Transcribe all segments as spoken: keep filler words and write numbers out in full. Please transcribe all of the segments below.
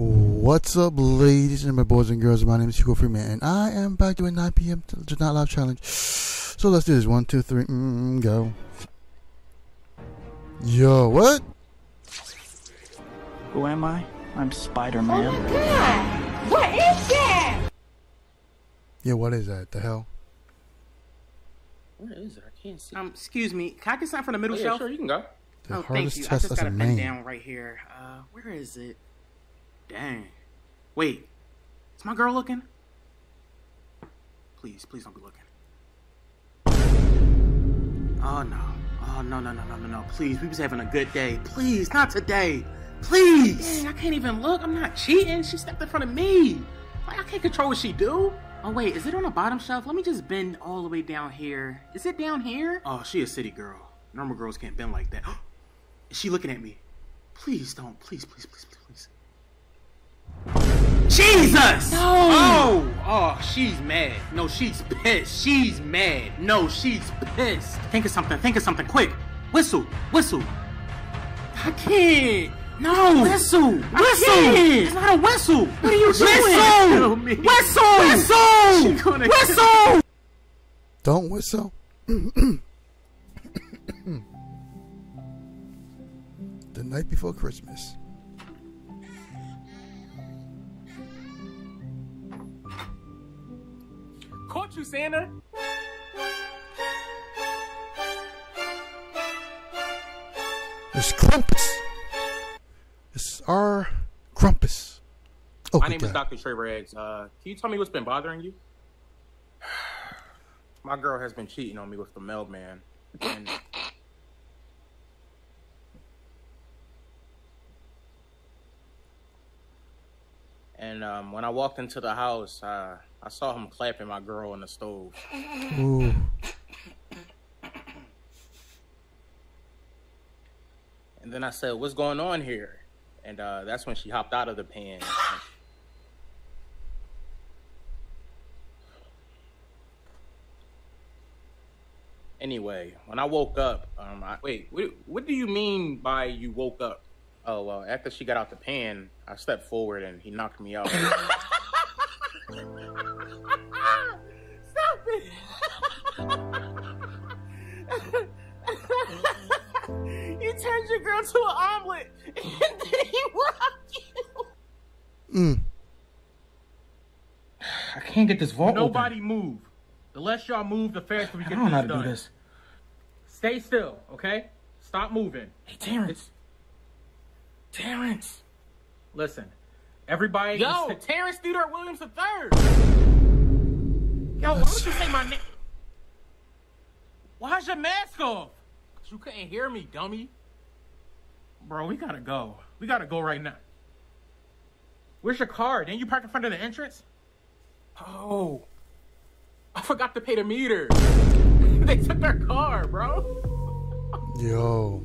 What's up, ladies and my boys and girls? My name is Hugo Freeman, and I am back doing nine p m Just Not Live Challenge. So let's do this. One, two, three, mm, go. Yo, what? Who am I? I'm Spider-Man. Oh my God! What is that? Yeah, what is that? The hell? What is it? I can't see. Um, excuse me. Can I get something from the middle oh, yeah, shelf? Sure, you can go. The oh, thank you. I just got a pen down right here. Uh, where is it? Dang. Wait. Is my girl looking? Please, please don't be looking. Oh, no. Oh, no, no, no, no, no, no. Please, we was having a good day. Please, not today. Please. Dang, I can't even look. I'm not cheating. She stepped in front of me. Like, I can't control what she do. Oh, wait. Is it on the bottom shelf? Let me just bend all the way down here. Is it down here? Oh, she a city girl. Normal girls can't bend like that. Is she looking at me? Please don't. Please, please, please, please, please. Jesus! No. Oh! Oh, she's mad. No, she's pissed. She's mad. No, she's pissed. Think of something. Think of something. Quick. Whistle. Whistle. I can't. No. Whistle. Whistle. It's not a whistle. What are you doing? Whistle. Whistle. Whistle. She gonna whistle. Don't whistle. The night before Christmas. Caught you, Santa. It's Krampus. It's our Krampus. Oh, my name God. is Doctor Trevor Eggs. Uh, can you tell me what's been bothering you? My girl has been cheating on me with the mailman. And... And um, when I walked into the house, uh, I saw him clapping my girl in the stove. Ooh. And then I said, "What's going on here?" And uh, that's when she hopped out of the pan. Anyway, when I woke up, um, I, wait, what, what do you mean by you woke up? Oh, well, after she got out the pan, I stepped forward and he knocked me out. Stop it! You turned your girl to an omelet and then he rocked you. Mm. I can't get this vault Nobody open. move. The less y'all move, the faster we get this done. I don't know how to done. do this. Stay still, okay? Stop moving. Hey, Terrence. It's Terrence. Listen. Everybody... Yo, Terrence Theodore Williams the third! Yo, why would you say my name? Why's your mask off? Because you couldn't hear me, dummy. Bro, we gotta go. We gotta go right now. Where's your car? Didn't you park in front of the entrance? Oh. I forgot to pay the meter. They took their car, bro. Yo.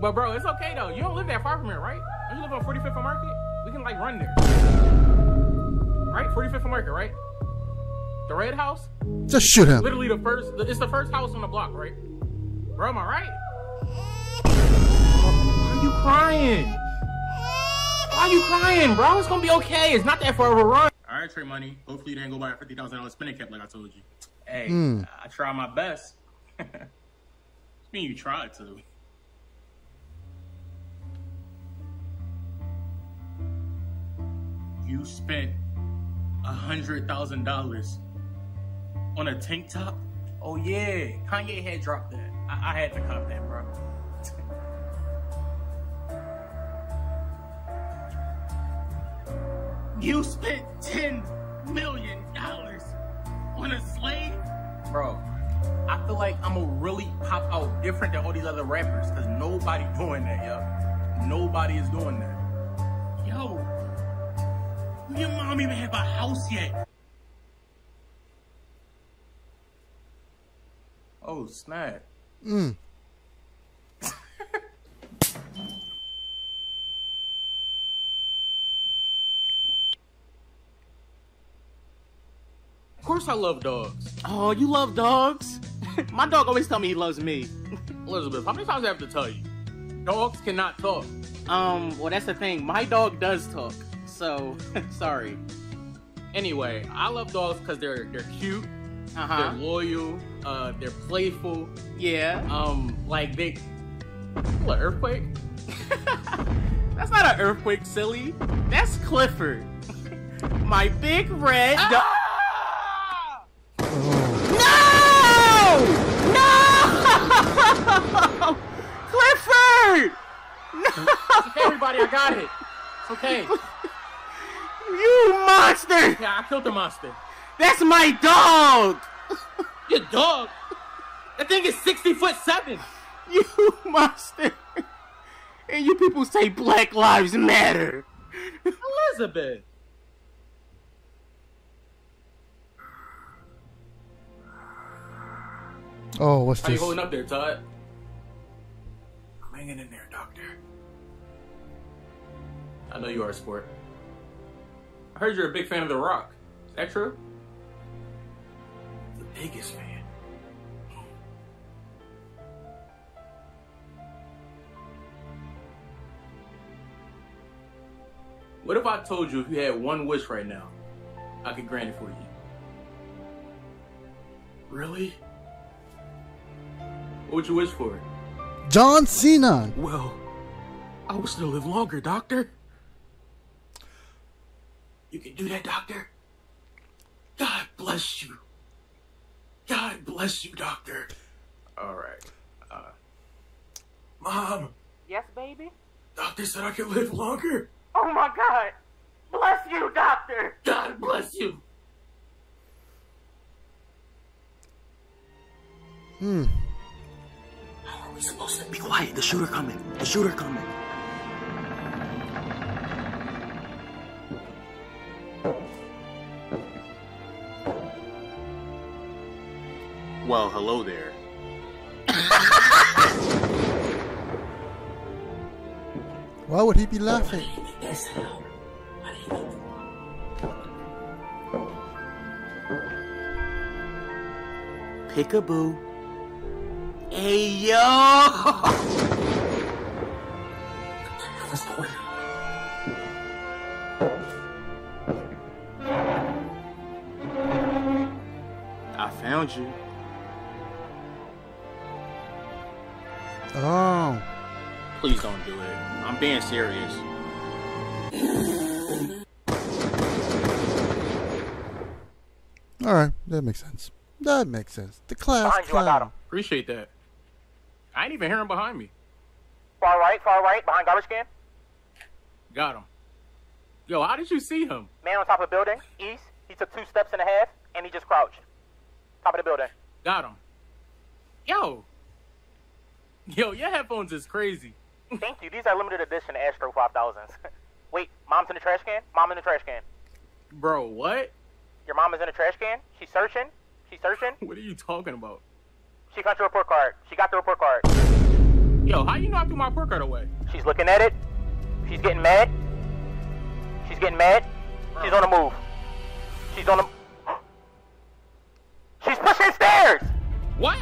But, bro, it's okay, though. You don't live that far from here, right? Don't you live on forty-fifth and Market? We can, like, run there. Right? forty-fifth and Market, right? The red house? Just shoot him. Literally the first... It's the first house on the block, right? Bro, am I right? Why are you crying? Why are you crying, bro? It's gonna be okay. It's not that far of a run. All right, Trey Money. Hopefully you didn't go buy a fifty thousand dollar spinning cap like I told you. Hey, mm. I tried my best. I mean, you tried to. You spent a hundred thousand dollars on a tank top? Oh yeah, Kanye had dropped that. I, I had to cop that, bro. You spent ten million dollars on a slave? Bro, I feel like I'ma really pop out different than all these other rappers, cause nobody doing that, yo. Nobody is doing that. Yo. Your mom even have a house yet. Oh, snap. Mm. Of course I love dogs. Oh, you love dogs? My dog always tell me he loves me. Elizabeth, how many times do I have to tell you? Dogs cannot talk. Um, well, that's the thing. My dog does talk. so sorry. Anyway, I love dogs because they're they're cute, uh-huh. they're loyal, uh, they're playful. Yeah. Um, like they. What, earthquake? That's not an earthquake, silly. That's Clifford, my big red dog. Ah! No! No! Clifford! No! It's okay, everybody, I got it. It's okay. You monster! Yeah, I killed the monster. That's my dog! Your dog? That thing is sixty foot seven. You monster. And you people say Black Lives Matter. Elizabeth. Oh, what's this? How you holding up there, Todd? I'm hanging in there, Doctor. I know you are, sport. I heard you're a big fan of The Rock. Is that true? The biggest fan. What if I told you if you had one wish right now, I could grant it for you? Really? What would you wish for? John Cena. Well, I wish to live longer, Doctor. You can do that, Doctor. God bless you. God bless you, Doctor. All right. Uh, Mom. Yes, baby? Doctor said I could live longer. Oh, my God. Bless you, Doctor. God bless you. Hmm. How are we supposed to be quiet? The shooter coming. The shooter coming. Well, hello there. Why would he be laughing? Peekaboo. Hey, yo! What the hell is going on? I found you. Oh. Please don't do it. I'm being serious. Alright, that makes sense. That makes sense. The class. Behind you, I got him. Appreciate that. I ain't even hear him behind me. Far right, far right, behind garbage can. Got him. Yo, how did you see him? Man on top of the building, east. He took two steps and a half, and he just crouched. Top of the building. Got him. Yo. Yo, your headphones is crazy. Thank you. These are limited edition Astro five thousands. Wait, mom's in the trash can? Mom in the trash can. Bro, what? Your mom is in the trash can? She's searching? She's searching? What are you talking about? She got your report card. She got the report card. Yo, how you know I threw my report card away? She's looking at it. She's getting mad. She's getting mad. She's on the move. She's on the... She's pushing stairs! What?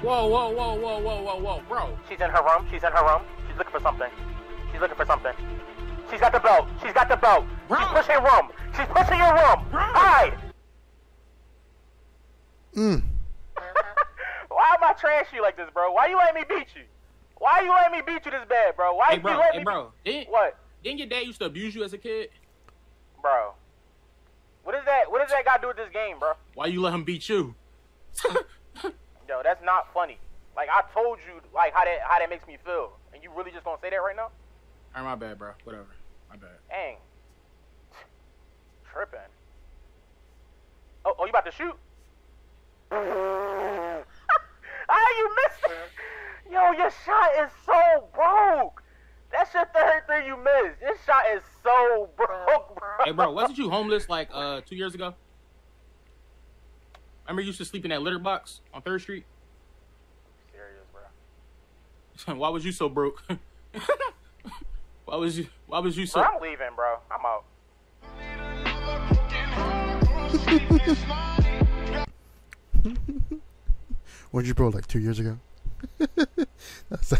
Whoa, whoa, whoa, whoa, whoa, whoa, whoa, bro. She's in her room. She's in her room. She's looking for something. She's looking for something. She's got the belt. She's got the belt. Bro. She's pushing room. She's pushing your room. Bro. Hide. Mm. Why am I trash you like this, bro? Why you letting me beat you? Why you letting me beat you this bad, bro? Why hey, bro, you letting hey, me bro. Didn't, what? Didn't your dad used to abuse you as a kid? Bro. What is that? What does that got to do with this game, bro? Why you let him beat you? Yo, that's not funny. Like, I told you, like, how that how that makes me feel. And you really just gonna say that right now? All right, my bad, bro. Whatever. My bad. Dang. Tripping. Oh, oh, you about to shoot? Ah, you missed it. Yo, your shot is so broke. That's your third thing you missed. Your shot is so broke, bro. Hey, bro, wasn't you homeless like uh two years ago? Remember you used to sleep in that litter box on third Street? Serious, bro. Why was you so broke? Why was you why was you so bro, I'm leaving, bro. I'm out. When'd you bro like two years ago? That's